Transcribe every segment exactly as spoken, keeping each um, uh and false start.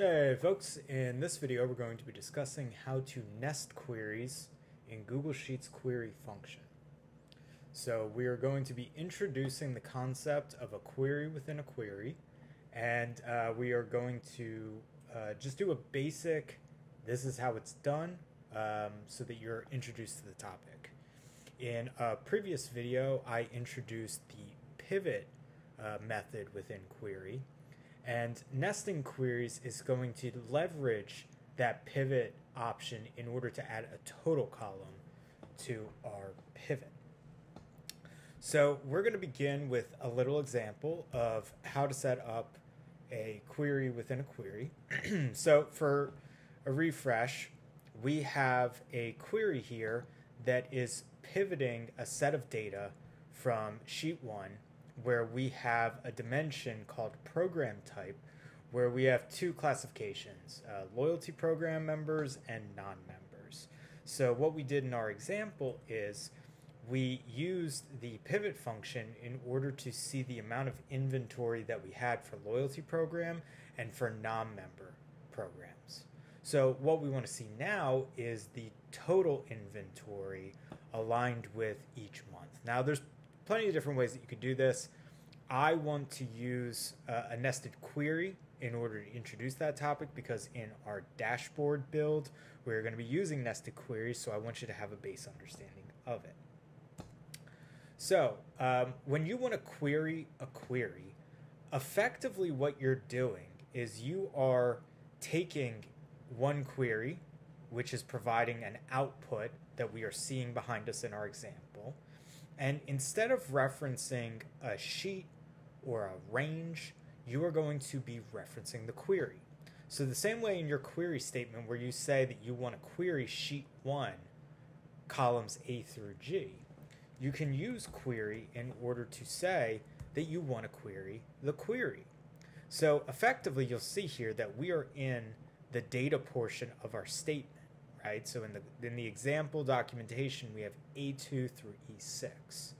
Hey folks, in this video we're going to be discussing how to nest queries in Google Sheets query function. So we are going to be introducing the concept of a query within a query, and uh, we are going to uh, just do a basic, this is how it's done, um, so that you're introduced to the topic. In a previous video I introduced the pivot uh, method within query. And nesting queries is going to leverage that pivot option in order to add a total column to our pivot. So we're going to begin with a little example of how to set up a query within a query. So for a refresh, we have a query here that is pivoting a set of data from sheet one, where we have a dimension called program type, where we have two classifications, uh, loyalty program members and non-members. So what we did in our example is we used the pivot function in order to see the amount of inventory that we had for loyalty program and for non-member programs. So what we want to see now is the total inventory aligned with each month. Now there's plenty of different ways that you could do this. I want to use uh, a nested query in order to introduce that topic, because in our dashboard build we're going to be using nested queries, so I want you to have a base understanding of it. So um, when you want to query a query, effectively what you're doing is you are taking one query, which is providing an output that we are seeing behind us in our example, and instead of referencing a sheet or a range, you are going to be referencing the query. So the same way in your query statement where you say that you want to query sheet one, columns A through G, you can use query in order to say that you want to query the query. So effectively you'll see here that we are in the data portion of our statement. Right? So in the, in the example documentation, we have A two through E six.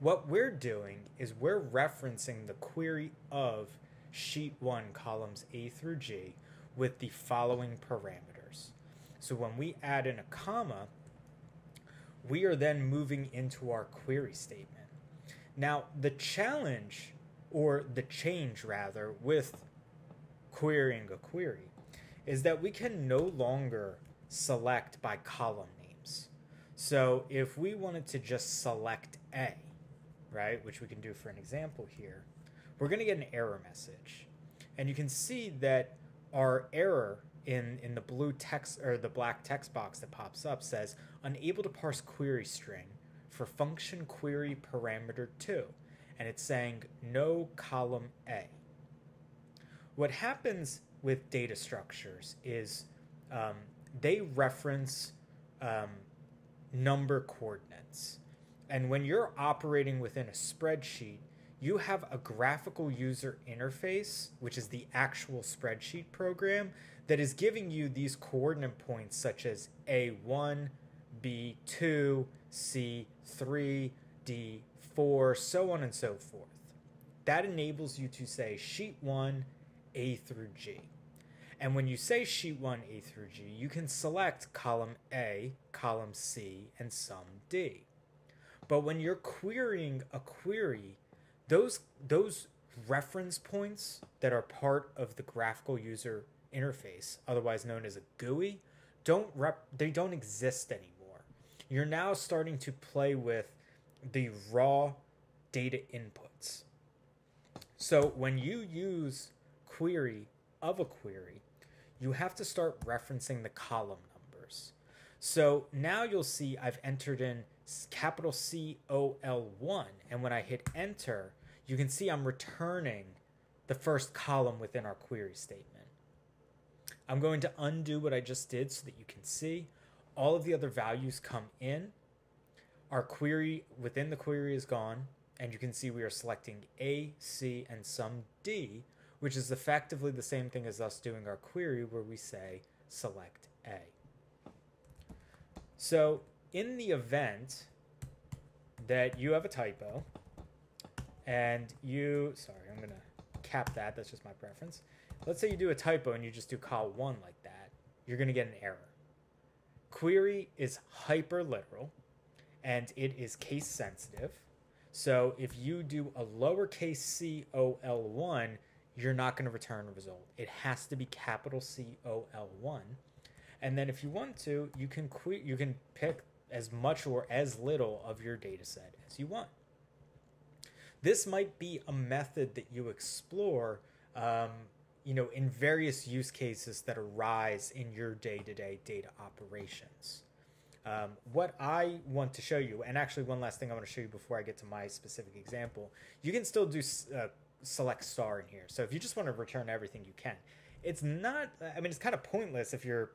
What we're doing is we're referencing the query of sheet one, columns A through G, with the following parameters. So when we add in a comma, we are then moving into our query statement. Now, the challenge, or the change rather, with querying a query is that we can no longer select by column names. So if we wanted to just select A, right, which we can do for an example here, we're going to get an error message. And you can see that our error in, in the blue text, or the black text box that pops up, says unable to parse query string for function query parameter two. And it's saying no column A. What happens with data structures is um, they reference um, number coordinates. And when you're operating within a spreadsheet, you have a graphical user interface, which is the actual spreadsheet program, that is giving you these coordinate points such as A one, B two, C three, D four, so on and so forth. That enables you to say sheet one, A through G. And when you say sheet one, A through G, you can select column A, column C, and some D. But when you're querying a query, those, those reference points that are part of the graphical user interface, otherwise known as a G U I, don't rep, they don't exist anymore. You're now starting to play with the raw data inputs. So when you use query of a query, you have to start referencing the column numbers. So now you'll see I've entered in capital C O L one, and when I hit enter, you can see I'm returning the first column within our query statement. I'm going to undo what I just did so that you can see all of the other values come in. Our query within the query is gone, and you can see we are selecting A, C, and some D, which is effectively the same thing as us doing our query where we say select A. So in the event that you have a typo and you, sorry, I'm going to cap that, that's just my preference. Let's say you do a typo and you just do col one like that. You're going to get an error. Query is hyperliteral, and it is case sensitive. So if you do a lowercase c O L one, you're not going to return a result. It has to be capital C O L one. And then if you want to, you can que you can pick as much or as little of your data set as you want. This might be a method that you explore um, you know, in various use cases that arise in your day-to-day data operations. Um, what I want to show you, and actually one last thing I want to show you before I get to my specific example, you can still do uh, select star in here. So if you just want to return everything, you can. It's not, I mean, it's kind of pointless if you're,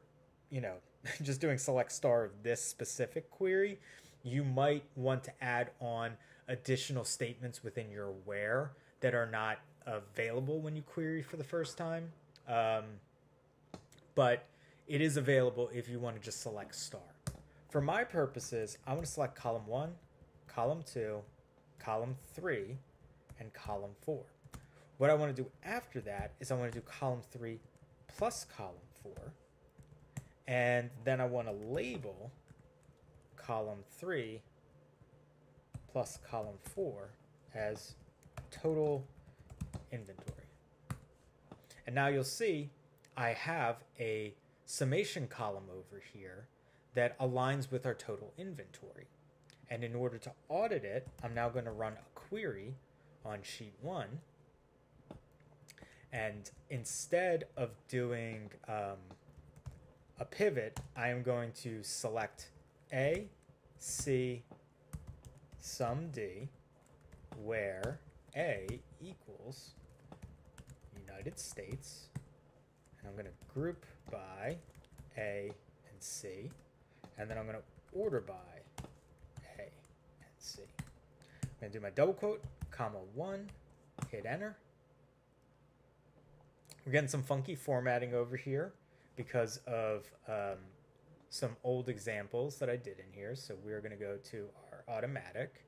you know, just doing select star of this specific query. You might want to add on additional statements within your where that are not available when you query for the first time. Um, but it is available if you want to just select star. For my purposes, I want to select column one, column two, column three, and column four. What I want to do after that is I want to do column three plus column four. And then I want to label column three plus column four as total inventory. And now you'll see I have a summation column over here that aligns with our total inventory. And in order to audit it, I'm now going to run a query on sheet one. And instead of doing um, a pivot, I am going to select A, C, sum D, where A equals United States. And I'm going to group by A and C. And then I'm going to order by A and C. I'm going to do my double quote, comma one, hit enter. We're getting some funky formatting over here because of um, some old examples that I did in here. So we're going to go to our automatic.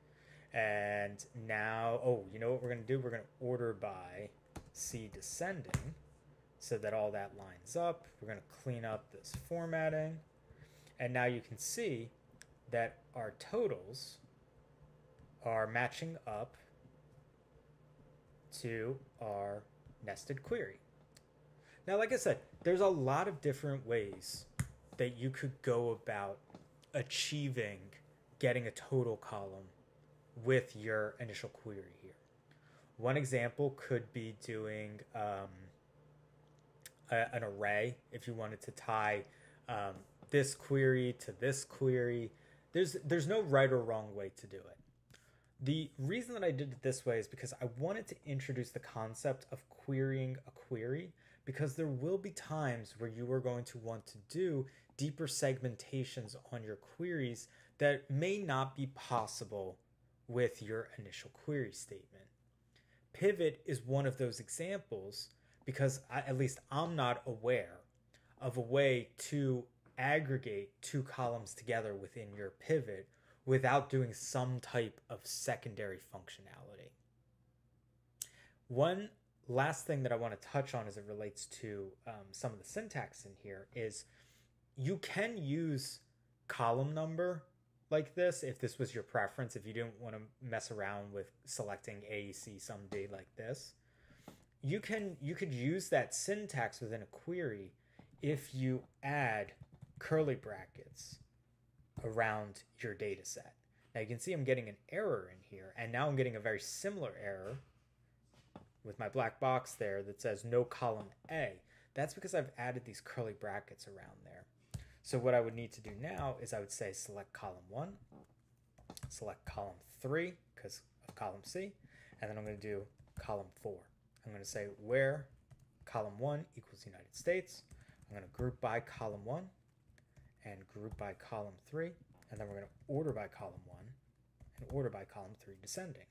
And now, oh, you know what we're going to do? We're going to order by C descending so that all that lines up. We're going to clean up this formatting. And now you can see that our totals are matching up to our nested query. Now, like I said, there's a lot of different ways that you could go about achieving getting a total column with your initial query here. One example could be doing um, a, an array if you wanted to tie um, this query to this query. There's, there's no right or wrong way to do it. The reason that I did it this way is because I wanted to introduce the concept of querying a query, because there will be times where you are going to want to do deeper segmentations on your queries that may not be possible with your initial query statement. Pivot is one of those examples because I, at least I'm not aware of a way to aggregate two columns together within your pivot without doing some type of secondary functionality. One last thing that I want to touch on as it relates to um, some of the syntax in here is you can use column number like this if this was your preference, if you didn't want to mess around with selecting A, C, sum D like this. You can, you could use that syntax within a query if you add curly brackets around your data set. Now you can see I'm getting an error in here, and now I'm getting a very similar error with my black box there that says no column A. That's because I've added these curly brackets around there. So what I would need to do now is I would say select column one, select column three because of column C, and then I'm going to do column four. I'm going to say where column one equals United States. I'm going to group by column one and group by column three, and then we're going to order by column one and order by column three descending.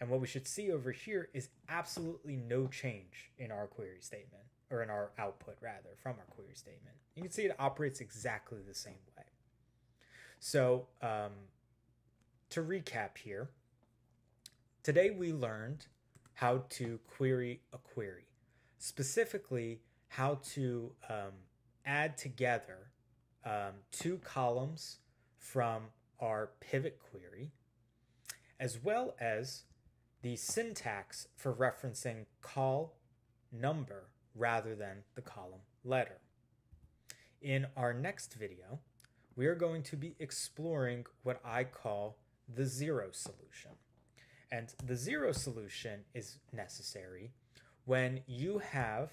And what we should see over here is absolutely no change in our query statement, or in our output rather, from our query statement. You can see it operates exactly the same way. So um, to recap here, today we learned how to query a query. specifically how to um, add together um, two columns from our pivot query, as well as the syntax for referencing call number rather than the column letter. In our next video, we are going to be exploring what I call the zero solution. And the zero solution is necessary when you have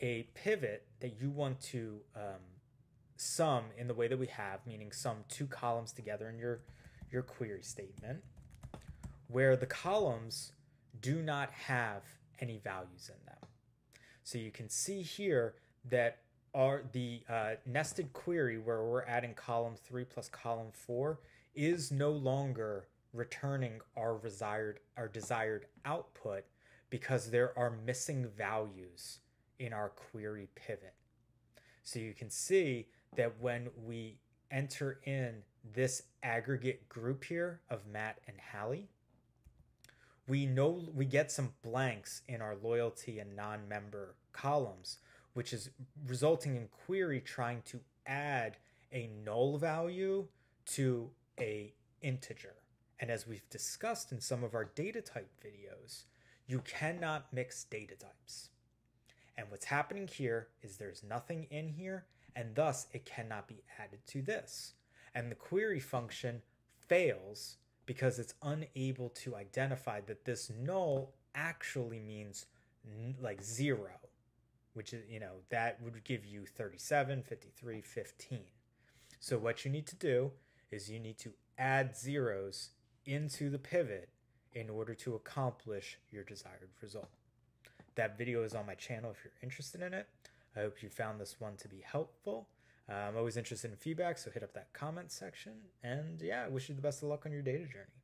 a pivot that you want to um, sum in the way that we have, meaning sum two columns together in your, your query statement, where the columns do not have any values in them. So you can see here that our, the uh, nested query where we're adding column three plus column four is no longer returning our desired, our desired output because there are missing values in our query pivot. So you can see that when we enter in this aggregate group here of Matt and Hallie, we know we get some blanks in our loyalty and non-member columns, which is resulting in query trying to add a null value to a integer. And as we've discussed in some of our data type videos, you cannot mix data types. And what's happening here is there's nothing in here, and thus it cannot be added to this. And the query function fails because it's unable to identify that this null actually means like zero, which is, you know, that would give you thirty-seven, fifty-three, fifteen. So what you need to do is you need to add zeros into the pivot in order to accomplish your desired result. That video is on my channel if you're interested in it. I hope you found this one to be helpful. I'm always interested in feedback, so hit up that comment section. And yeah, I wish you the best of luck on your data journey.